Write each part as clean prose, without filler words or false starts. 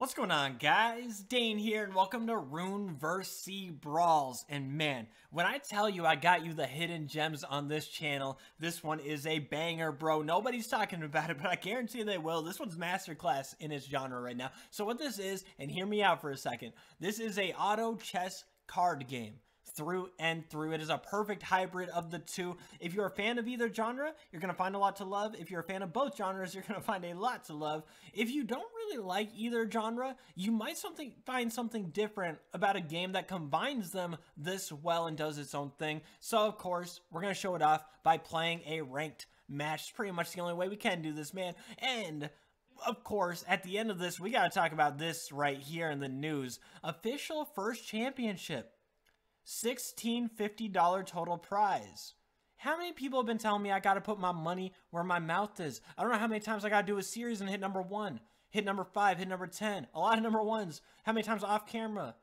What's going on, guys? Dane here, and welcome to Runeverse Sea Brawls. And man, when I tell you I got you the hidden gems on this channel, this one is a banger, bro. Nobody's talking about it, but I guarantee they will. This one's masterclass in its genre right now. So what this is, and hear me out for a second, this is a auto chess card game. Through and through. It is a perfect hybrid of the two. If you're a fan of either genre, you're going to find a lot to love. If you're a fan of both genres, you're going to find a lot to love. If you don't really like either genre, you might find something different about a game that combines them this well and does its own thing. So, of course, we're going to show it off by playing a ranked match. It's pretty much the only way we can do this, man. And of course, at the end of this, we got to talk about this right here in the news. Official first championship. $1,650 total prize. How many people have been telling me I gotta put my money where my mouth is? I don't know how many times I gotta do a series and hit number 1, hit number 5, hit number 10. A lot of number 1s. How many times off camera?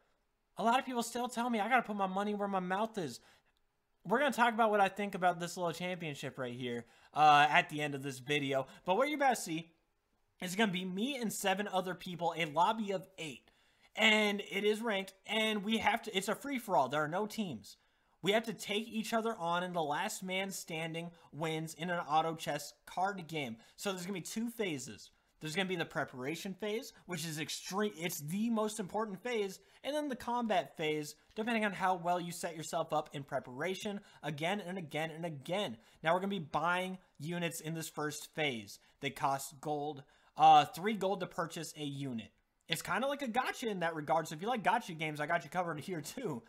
A lot of people still tell me I gotta put my money where my mouth is. We're gonna talk about what I think about this little championship right here at the end of this video. But what you're about to see is gonna be me and 7 other people, a lobby of 8. And it is ranked, and we have to, it's a free-for-all. There are no teams. We have to take each other on, and the last man standing wins in an auto chess card game. So there's going to be 2 phases. There's going to be the preparation phase, which is extreme. It's the most important phase. And then the combat phase, depending on how well you set yourself up in preparation again and again and again. Now we're going to be buying units in this first phase. They cost gold, 3 gold to purchase a unit. It's kind of like a gacha in that regard, so if you like gacha games, I got you covered here too.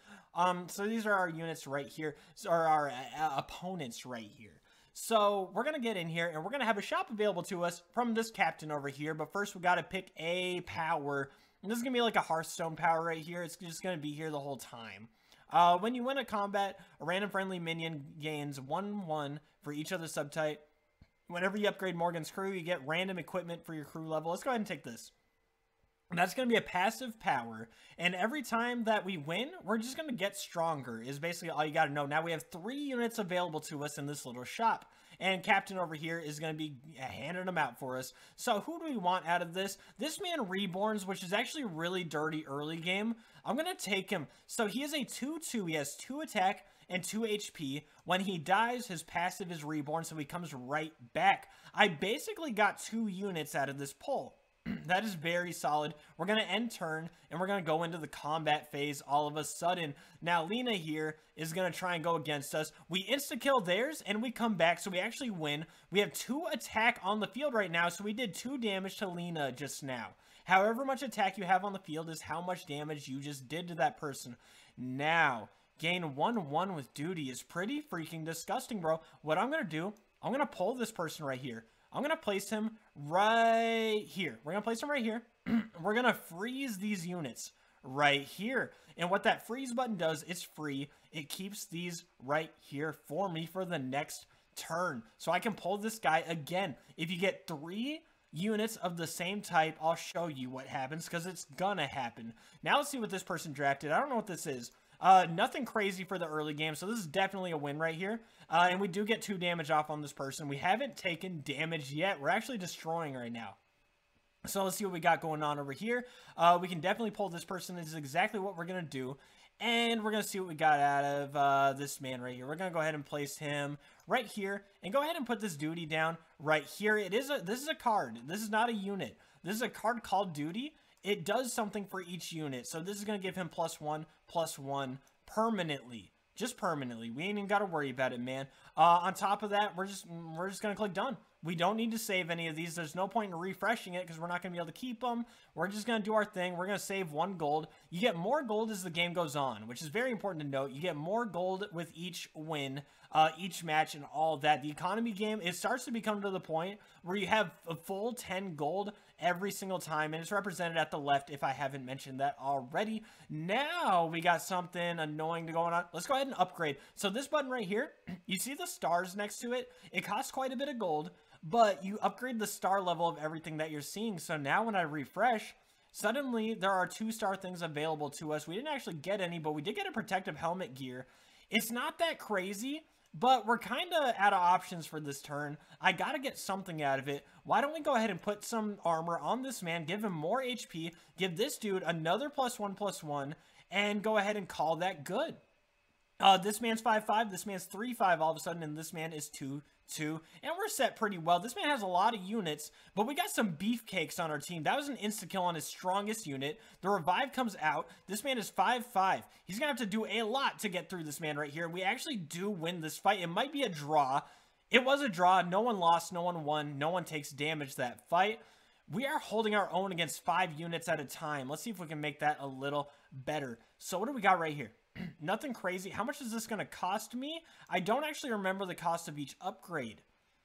So these are our units right here, or our opponents right here. So we're going to get in here, and we're going to have a shop available to us from this captain over here, but first we got to pick a power, and this is going to be like a Hearthstone power right here. It's just going to be here the whole time. When you win a combat, a random friendly minion gains 1/1 for each other subtype. Whenever you upgrade Morgan's crew, you get random equipment for your crew level. Let's go ahead and take this. And that's going to be a passive power, and every time that we win, we're just going to get stronger is basically all you got to know. Now we have 3 units available to us in this little shop, and Captain over here is going to be handing them out for us. So who do we want out of this? This man Reborns, which is actually really dirty early game. I'm going to take him. So he is a 2/2. He has 2 attack and 2 HP. When he dies, his passive is Reborn, so he comes right back. I basically got 2 units out of this pull. That is very solid. We're going to end turn, and we're going to go into the combat phase all of a sudden. Now, Lena here is going to try and go against us. We insta-kill theirs, and we come back, so we actually win. We have 2 attack on the field right now, so we did 2 damage to Lena just now. However much attack you have on the field is how much damage you just did to that person. Now, gain 1/1 with duty is pretty freaking disgusting, bro. What I'm going to do, I'm going to pull this person right here. I'm going to place him right here. We're going to place him right here. We're going to freeze these units right here. And what that freeze button does, it's free. It keeps these right here for me for the next turn. So I can pull this guy again. If you get 3 units of the same type, I'll show you what happens because it's going to happen. Now let's see what this person drafted. I don't know what this is. Nothing crazy for the early game, so this is definitely a win right here. And we do get 2 damage off on this person. We haven't taken damage yet. We're actually destroying right now. So let's see what we got going on over here. We can definitely pull this person. This is exactly what we're going to do. And we're going to see what we got out of this man right here. We're going to go ahead and place him right here. And go ahead and put this duty down right here. This is a card. This is not a unit. This is a card called Duty. It does something for each unit. So this is going to give him +1/+1 permanently. Just permanently. We ain't even got to worry about it, man. On top of that, we're just going to click done. We don't need to save any of these. There's no point in refreshing it because we're not going to be able to keep them. We're just going to do our thing. We're going to save 1 gold. You get more gold as the game goes on, which is very important to note. You get more gold with each win, each match, and all that. The economy game, it starts to become to the point where you have a full 10 gold every single time, and it's represented at the left if I haven't mentioned that already. Now we got something annoying going on. Let's go ahead and upgrade. So this button right here, you see the stars next to it? It costs quite a bit of gold. But you upgrade the star level of everything that you're seeing. So now when I refresh, suddenly there are 2-star things available to us. We didn't actually get any, but we did get a protective helmet gear. It's not that crazy, But we're kind of out of options for this turn. I got to get something out of it. Why don't we go ahead and put some armor on this man, give him more HP, give this dude another +1/+1, and go ahead and call that good. This man's 5/5, this man's 3/5 all of a sudden, and this man is 2/2, and we're set pretty well. This man has a lot of units, but we got some beefcakes on our team. That was an insta-kill on his strongest unit. The revive comes out. This man is 5/5. He's going to have to do a lot to get through this man right here. We actually do win this fight. It might be a draw. It was a draw. No one lost. No one won. No one takes damage that fight. We are holding our own against 5 units at a time. Let's see if we can make that a little better. So what do we got right here? Nothing crazy. How much is this going to cost me? I don't actually remember the cost of each upgrade.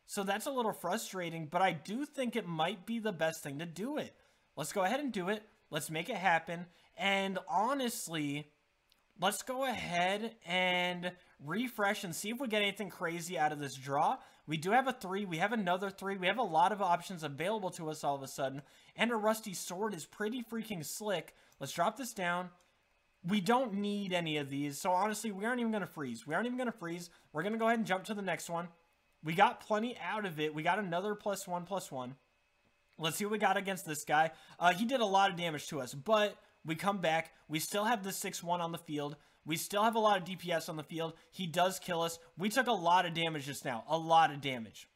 So that's a little frustrating, but I do think it might be the best thing to do it. Let's go ahead and do it. Let's make it happen. And honestly, let's go ahead and refresh and see if we get anything crazy out of this draw. We do have a 3. We have another 3. We have a lot of options available to us all of a sudden. And a rusty sword is pretty freaking slick. Let's drop this down. We don't need any of these, so honestly, we aren't even going to freeze. We aren't even going to freeze. We're going to go ahead and jump to the next one. We got plenty out of it. We got another +1/+1. Let's see what we got against this guy. He did a lot of damage to us, but we come back. We still have the 6/1 on the field. We still have a lot of DPS on the field. He does kill us. We took a lot of damage just now. A lot of damage.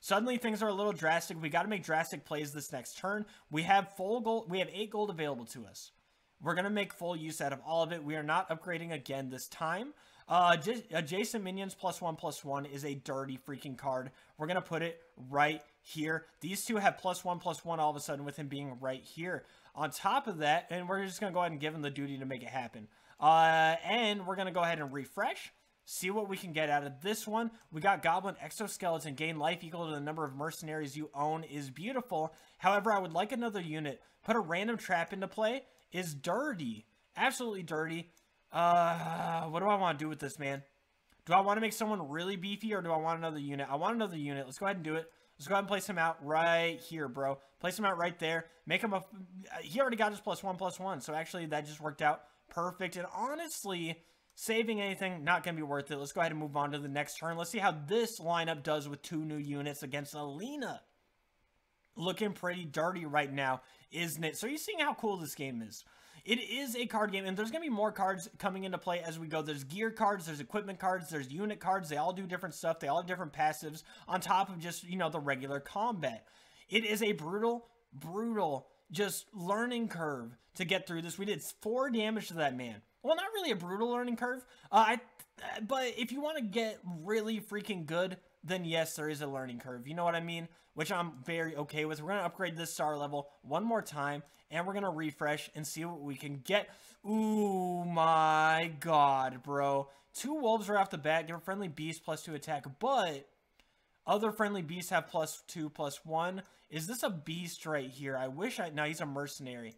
Suddenly, things are a little drastic. We got to make drastic plays this next turn. We have full gold. We have 8 gold available to us. We're going to make full use out of all of it. We are not upgrading again this time. Adjacent minions +1/+1 is a dirty freaking card. We're going to put it right here. These two have +1/+1 all of a sudden with him being right here. On top of that, and we're just going to go ahead and give him the duty to make it happen. And we're going to go ahead and refresh. See what we can get out of this one. We got Goblin Exoskeleton. Gain life equal to the number of mercenaries you own is beautiful. However, I would like another unit. Put a random trap into play. Is dirty. Absolutely dirty. What do I want to do with this, man? Do I want to make someone really beefy, or do I want another unit? I want another unit. Let's go ahead and do it. Let's go ahead and place him out right here, bro. Place him out right there. Make him a... He already got his +1/+1, so actually that just worked out perfect. And honestly, saving anything, not going to be worth it. Let's go ahead and move on to the next turn. Let's see how this lineup does with 2 new units against Alina. Looking pretty dirty right now, isn't it? So you're seeing how cool this game is. It is a card game, and there's going to be more cards coming into play as we go. There's gear cards, there's equipment cards, there's unit cards. They all do different stuff. They all have different passives on top of just, you know, the regular combat. It is a brutal, brutal just learning curve to get through this. We did 4 damage to that man. Well, not really a brutal learning curve, but if you want to get really freaking good, then yes, there is a learning curve. You know what I mean? Which I'm very okay with. We're going to upgrade this star level one more time, and we're going to refresh and see what we can get. Ooh, my God, bro. 2 wolves right off the bat. They're friendly beast, +2 attack, but other friendly beasts have +2/+1. Is this a beast right here? I wish I... No, he's a mercenary.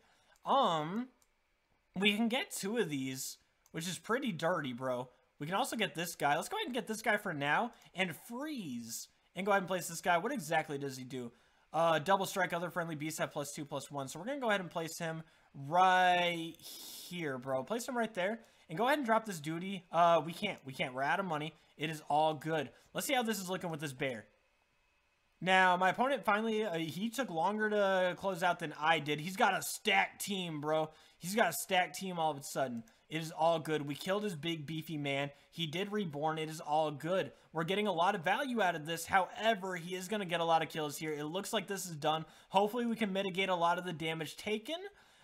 We can get 2 of these, which is pretty dirty, bro. We can also get this guy. Let's go ahead and get this guy for now and freeze and go ahead and place this guy. What exactly does he do? Double strike. Other friendly beasts have +2/+1. So we're going to go ahead and place him right here, bro. Place him right there and go ahead and drop this duty. We can't. We can't. We're out of money. It is all good. Let's see how this is looking with this bear. Now, my opponent finally, he took longer to close out than I did. He's got a stacked team, bro. He's got a stacked team all of a sudden. It is all good. We killed his big, beefy man. He did reborn. It is all good. We're getting a lot of value out of this. However, he is going to get a lot of kills here. It looks like this is done. Hopefully, we can mitigate a lot of the damage taken.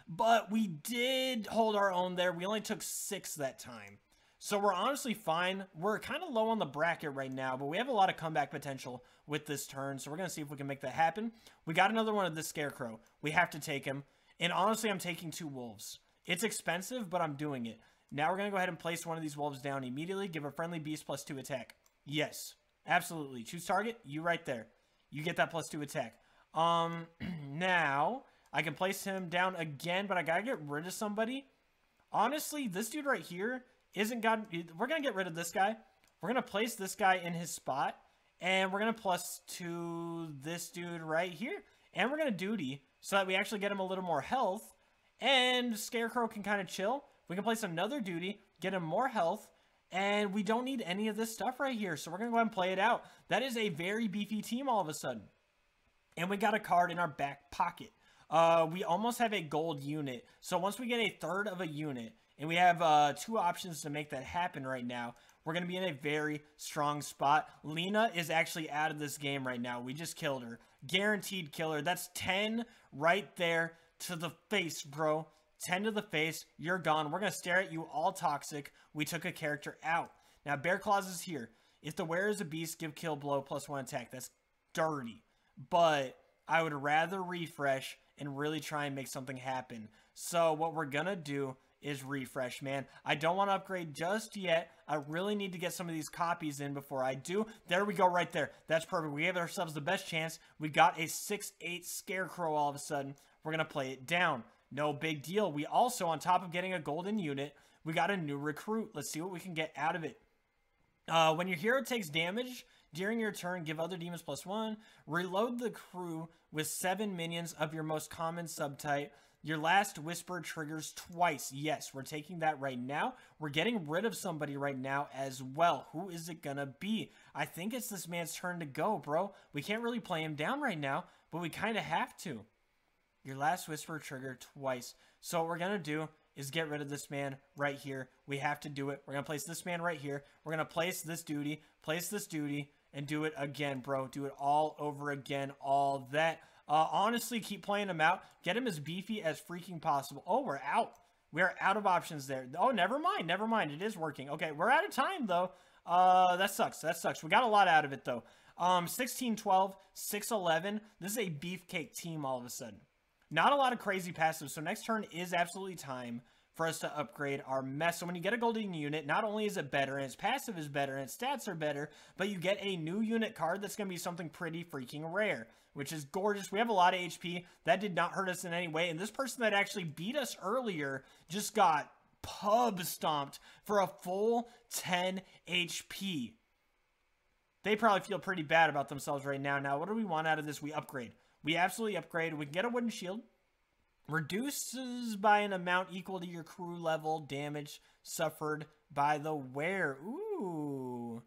But we did hold our own there. We only took 6 that time. So we're honestly fine. We're kind of low on the bracket right now, but we have a lot of comeback potential with this turn. So we're going to see if we can make that happen. We got another one of this scarecrow. We have to take him. And honestly, I'm taking 2 wolves. It's expensive, but I'm doing it. Now we're going to go ahead and place one of these wolves down immediately. Give a friendly beast +2 attack. Yes, absolutely. Choose target. You right there. You get that +2 attack. Now I can place him down again, but I got to get rid of somebody. Honestly, this dude right here isn't got... We're going to get rid of this guy. We're going to place this guy in his spot, and we're going to +2 this dude right here. And we're going to duty so that we actually get him a little more health. And Scarecrow can kind of chill. We can place another duty, get him more health, and we don't need any of this stuff right here, so we're gonna go ahead and play it out. That is a very beefy team all of a sudden, and we got a card in our back pocket. We almost have a gold unit, so once we get a third of a unit, and we have two options to make that happen right now, we're going to be in a very strong spot. Lena is actually out of this game right now. We just killed her. Guaranteed killer. That's 10 right there to the face, bro. 10 to the face. You're gone. We're going to stare at you all toxic. We took a character out. Now, Bear Claws is here. If the wearer is a beast, give kill blow +1 attack. That's dirty. But I would rather refresh and really try and make something happen. So what we're going to do is refresh, man. I don't want to upgrade just yet. I really need to get some of these copies in before I do. There we go right there. That's perfect. We gave ourselves the best chance. We got a 6-8 Scarecrow all of a sudden. We're going to play it down. No big deal. We also, on top of getting a golden unit, we got a new recruit. Let's see what we can get out of it. When your hero takes damage during your turn, give other demons +1. Reload the crew with 7 minions of your most common subtype. Your last whisper triggers twice. Yes, we're taking that right now. We're getting rid of somebody right now as well. Who is it gonna be? I think it's this man's turn to go, bro. We can't really play him down right now, but we kind of have to. Your last whisper trigger twice. So what we're gonna do is get rid of this man right here. We have to do it. We're gonna place this man right here. We're gonna place this duty, and do it again, bro. Do it all over again, all that. Honestly, keep playing him out. Get him as beefy as freaking possible. Oh, we're out. We're out of options there. Oh, never mind. Never mind. It is working. Okay, we're out of time, though. That sucks. That sucks. We got a lot out of it, though. 16-12, 6-11. This is a beefcake team all of a sudden. Not a lot of crazy passives, so next turn is absolutely time for us to upgrade our mess. So when you get a golden unit, not only is it better, and its passive is better, and its stats are better, but you get a new unit card that's going to be something pretty freaking rare, which is gorgeous. We have a lot of HP. That did not hurt us in any way, and this person that actually beat us earlier just got pub stomped for a full 10 HP. They probably feel pretty bad about themselves right now. Now, what do we want out of this? We upgrade. We absolutely upgrade. We can get a wooden shield. Reduces by an amount equal to your crew level damage suffered by the wearer. Ooh.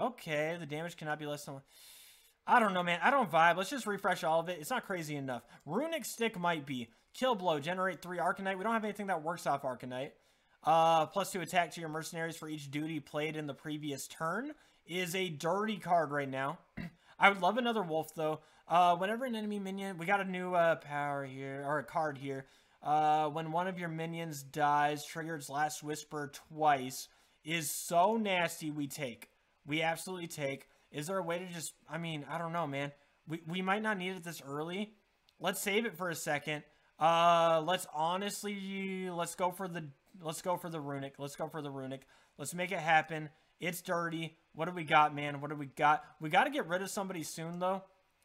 Okay, the damage cannot be less than one. I don't know, man. I don't vibe. Let's just refresh all of it. It's not crazy enough. Runic Stick might be. Kill Blow. Generate 3 Arcanite. We don't have anything that works off Arcanite. +2 attack to your mercenaries for each duty played in the previous turn is a dirty card right now. I would love another wolf, though. Whenever an enemy minion... We got a new power here, or a card here. When one of your minions dies, trigger its last whisper twice. Is so nasty, we take. We absolutely take. Is there a way to just... I mean, I don't know, man. We might not need it this early. Let's save it for a second. Let's honestly... Let's go for the runic. Let's go for the runic. Let's make it happen. It's dirty. What do we got, man? What do we got? We got to get rid of somebody soon, though.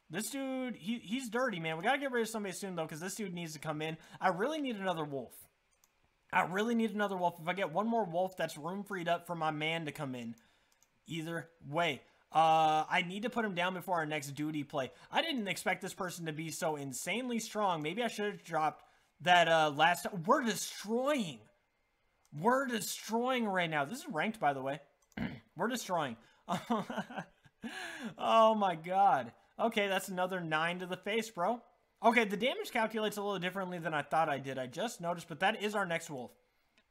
This dude, he's dirty, man. We got to get rid of somebody soon, though, because this dude needs to come in. I really need another wolf. I really need another wolf. If I get one more wolf, that's room freed up for my man to come in. Either way. I need to put him down before our next duty play. I didn't expect this person to be so insanely strong. Maybe I should have dropped that last... We're destroying. We're destroying right now. This is ranked, by the way. We're destroying. Oh my god. Okay, that's another 9 to the face, bro. Okay, the damage calculates a little differently than I thought I did. I just noticed, but that is our next wolf.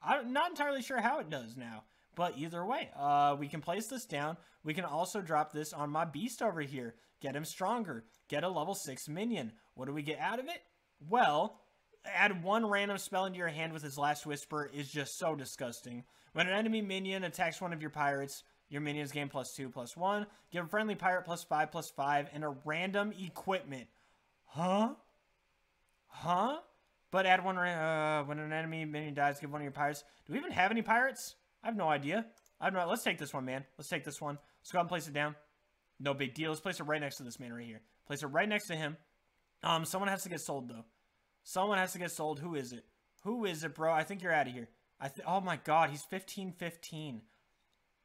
I'm not entirely sure how it does now, but either way, we can place this down. We can also drop this on my beast over here. Get him stronger. Get a level 6 minion. What do we get out of it? Well... Add one random spell into your hand with his last whisper is just so disgusting. When an enemy minion attacks one of your pirates, your minions gain +2/+1. Give a friendly pirate +5/+5 and a random equipment. Huh? Huh? But add one when an enemy minion dies, give one of your pirates. Do we even have any pirates? I have no idea. I don't know. Let's take this one, man. Let's take this one. Let's go ahead and place it down. No big deal. Let's place it right next to this man right here. Place it right next to him. Someone has to get sold, though. Someone has to get sold. Who is it? Who is it, bro? I think you're out of here. Oh my god, he's 15-15.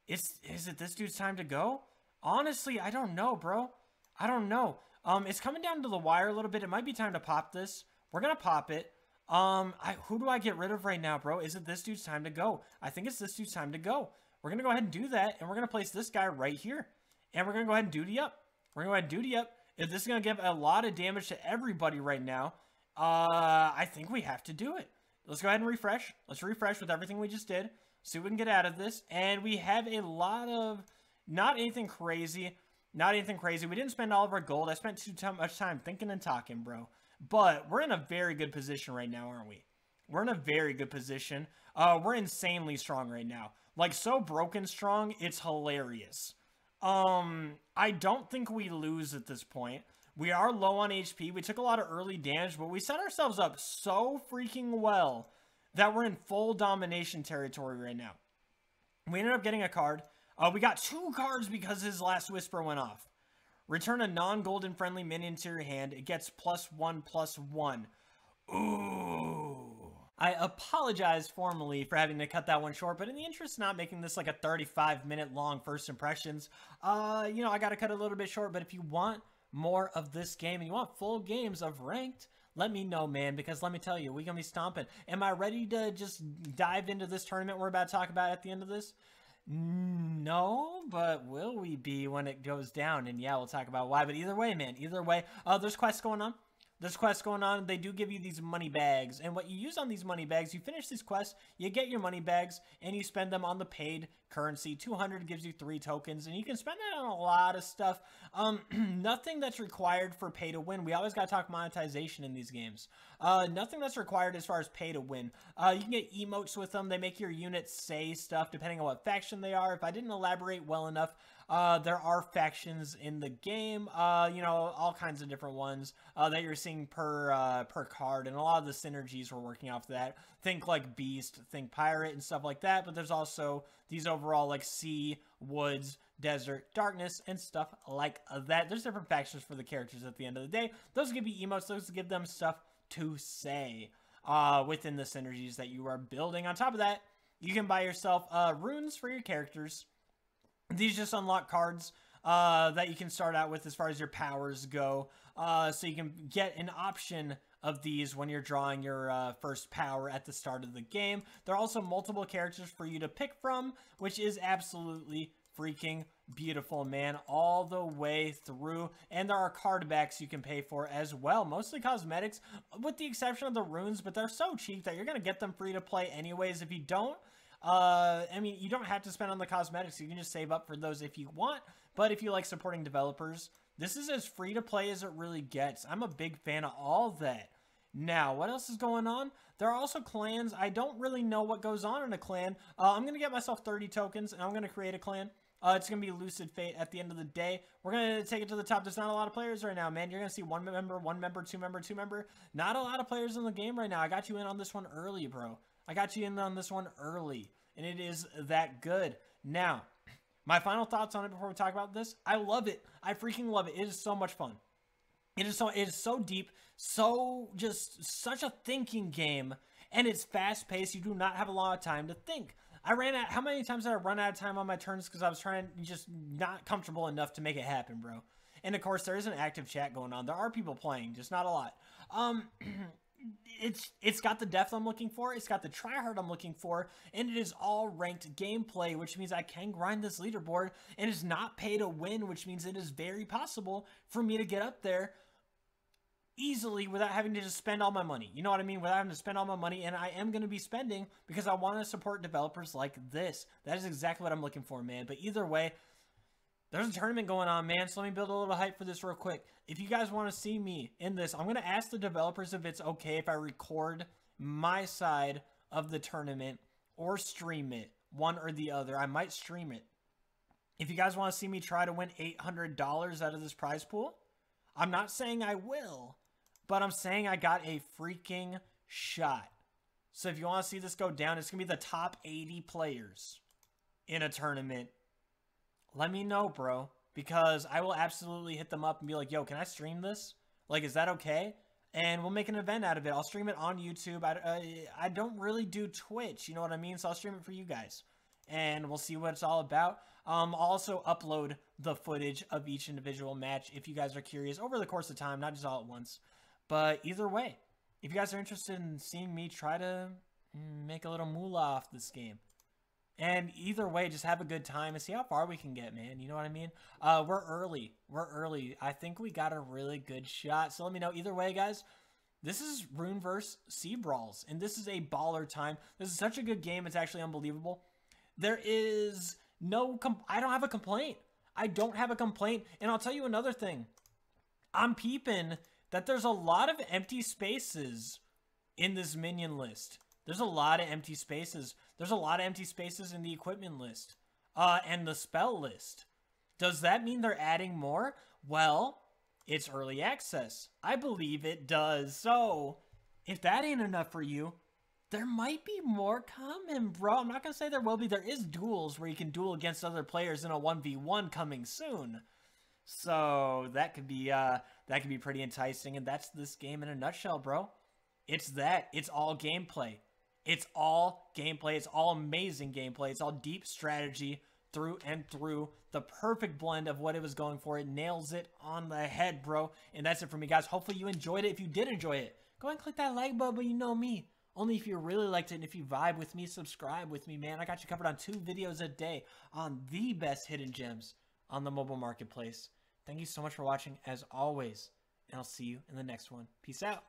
Is it this dude's time to go? Honestly, I don't know, bro. I don't know. It's coming down to the wire a little bit. It might be time to pop this. We're gonna pop it. Who do I get rid of right now, bro? Is it this dude's time to go? I think it's this dude's time to go. We're going to go ahead and do that, and we're going to place this guy right here. And we're going to go ahead and duty up. We're going to go ahead and duty up. If this is going to give a lot of damage to everybody right now, I think we have to do it. Let's go ahead and refresh. Let's refresh with everything we just did. See what we can get out of this. And we have a lot of... Not anything crazy. Not anything crazy. We didn't spend all of our gold. I spent too much time thinking and talking, bro. But we're in a very good position right now, aren't we? We're in a very good position. We're insanely strong right now. Like, so broken strong, it's hilarious. I don't think we lose at this point. We are low on HP. We took a lot of early damage, but we set ourselves up so freaking well that we're in full domination territory right now. We ended up getting a card. We got 2 cards because his last whisper went off. Return a non-golden friendly minion to your hand. It gets +1/+1. Ooh. I apologize formally for having to cut that one short, but in the interest of not making this like a 35-minute long first impressions, you know, I gotta cut it a little bit short. But if you want more of this game and you want full games of ranked, let me know, man, because let me tell you, we're gonna be stomping. Am I ready to just dive into this tournament we're about to talk about at the end of this? No, but will we be when it goes down? And yeah, we'll talk about why. But either way, man, either way, there's quests going on. There's quests going on. They do give you these money bags, and what you use on these money bags, you finish these quests, you get your money bags, and you spend them on the paid currency. 200 gives you 3 tokens, and you can spend that on a lot of stuff. Nothing that's required for pay to win. We always got to talk monetization in these games. Nothing that's required as far as pay to win. You can get emotes with them. They make your units say stuff depending on what faction they are. If I didn't elaborate well enough, there are factions in the game, you know, all kinds of different ones that you're seeing per card, and a lot of the synergies we're working off of that. Think like beast, think pirate, and stuff like that. But there's also these overall like sea, woods, desert, darkness, and stuff like that. There's different factions for the characters at the end of the day. Those give you emotes. Those give them stuff to say within the synergies that you are building. On top of that, you can buy yourself runes for your characters. These just unlock cards that you can start out with as far as your powers go. So you can get an option of these when you're drawing your first power at the start of the game. There are also multiple characters for you to pick from, which is absolutely freaking beautiful, man, all the way through. And there are card backs you can pay for as well, mostly cosmetics, with the exception of the runes, but they're so cheap that you're going to get them free to play anyways. If you don't, I mean, you don't have to spend on the cosmetics. You can just save up for those if you want. But if you like supporting developers, this is as free to play as it really gets. I'm a big fan of all that. Now, what else is going on? There are also clans. I don't really know what goes on in a clan. I'm going to get myself 30 tokens, and I'm going to create a clan. It's going to be Lucid Fate at the end of the day. We're going to take it to the top. There's not a lot of players right now, man. You're going to see 1 member, 2 member, 2 member. Not a lot of players in the game right now. I got you in on this one early, bro. I got you in on this one early, and it is that good. Now, my final thoughts on it before we talk about this. I love it. I freaking love it. It is so much fun. It is so deep, so just such a thinking game, and it's fast-paced. You do not have a lot of time to think. I ran out. How many times did I run out of time on my turns because I was trying just not comfortable enough to make it happen, bro? And, of course, there is an active chat going on. There are people playing, just not a lot. It's got the depth I'm looking for, it's got the tryhard I'm looking for, and it is all ranked gameplay, which means I can grind this leaderboard, and it's not pay to win, which means it is very possible for me to get up there easily without having to just spend all my money. You know what I mean? Without having to spend all my money, and I am going to be spending because I want to support developers like this. That is exactly what I'm looking for, man. But either way, there's a tournament going on, man, so let me build a little hype for this real quick. If you guys want to see me in this, I'm going to ask the developers if it's okay if I record my side of the tournament or stream it, one or the other. I might stream it. If you guys want to see me try to win $800 out of this prize pool, I'm not saying I will, but I'm saying I got a freaking shot. So if you want to see this go down, it's going to be the top 80 players in a tournament. Let me know, bro, because I will absolutely hit them up and be like, yo, can I stream this? Like, is that okay? And we'll make an event out of it. I'll stream it on YouTube. I don't really do Twitch, you know what I mean? So I'll stream it for you guys, and we'll see what it's all about. I'll also upload the footage of each individual match if you guys are curious over the course of time, not just all at once. But either way, if you guys are interested in seeing me try to make a little moolah off this game, And either way, just have a good time and see how far we can get, man. You know what I mean? We're early. We're early. I think we got a really good shot. So let me know. Either way, guys, this is Runeverse Sea Brawls. And this is a baller time. This is such a good game. It's actually unbelievable. There is no... I don't have a complaint. I don't have a complaint. And I'll tell you another thing. I'm peeping that there's a lot of empty spaces in this minion list. There's a lot of empty spaces. There's a lot of empty spaces in the equipment list and the spell list. Does that mean they're adding more? Well, it's early access. I believe it does. So, if that ain't enough for you, there might be more coming, bro. I'm not going to say there will be. There is duels where you can duel against other players in a 1v1 coming soon. So, that could be pretty enticing. And that's this game in a nutshell, bro. It's that. It's all gameplay. It's all gameplay. It's all amazing gameplay. It's all deep strategy through and through. The perfect blend of what it was going for. It nails it on the head, bro. And that's it for me, guys. Hopefully you enjoyed it. If you did enjoy it, go ahead and click that like button. But you know me. Only if you really liked it. And if you vibe with me, subscribe with me, man. I got you covered on 2 videos a day on the best hidden gems on the mobile marketplace. Thank you so much for watching, as always. And I'll see you in the next one. Peace out.